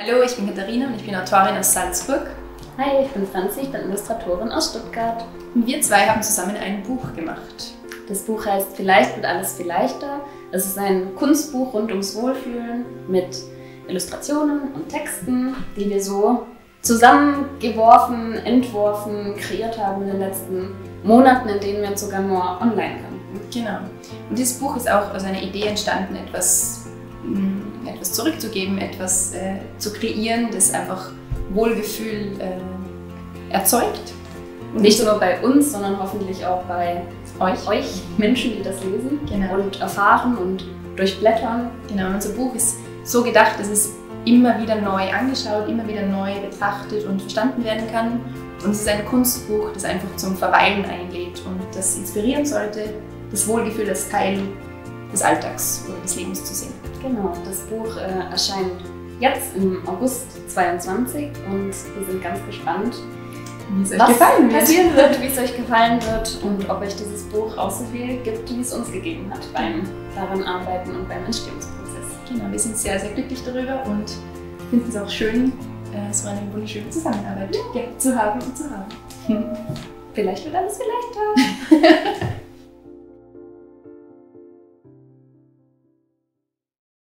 Hallo, ich bin Katharina und ich bin Autorin aus Salzburg. Hi, ich bin Franzi, ich bin Illustratorin aus Stuttgart. Und wir zwei haben zusammen ein Buch gemacht. Das Buch heißt Vielleicht wird alles viel leichter. Es ist ein Kunstbuch rund ums Wohlfühlen mit Illustrationen und Texten, die wir so zusammengeworfen, entworfen, kreiert haben in den letzten Monaten, in denen wir sogar nur online kannten. Genau. Und dieses Buch ist auch aus einer Idee entstanden, etwas zurückzugeben, etwas zu kreieren, das einfach Wohlgefühl erzeugt. Und nicht nur bei uns, sondern hoffentlich auch bei euch Menschen, die das lesen, genau, und erfahren und durchblättern. Genau, unser Buch ist so gedacht, dass es immer wieder neu angeschaut, immer wieder neu betrachtet und verstanden werden kann. Und es ist ein Kunstbuch, das einfach zum Verweilen einlädt und das inspirieren sollte, das Wohlgefühl als Teil des Alltags oder des Lebens zu sehen. Genau, das Buch erscheint jetzt im August 2022 und wir sind ganz gespannt, wie es euch gefallen wird und ob euch dieses Buch auch so viel gibt, wie es uns gegeben hat beim daran Arbeiten und beim Entstehungsprozess. Genau, wir sind sehr, sehr glücklich darüber und finden es auch schön, so eine wunderschöne Zusammenarbeit zu haben. Vielleicht wird alles viel leichter.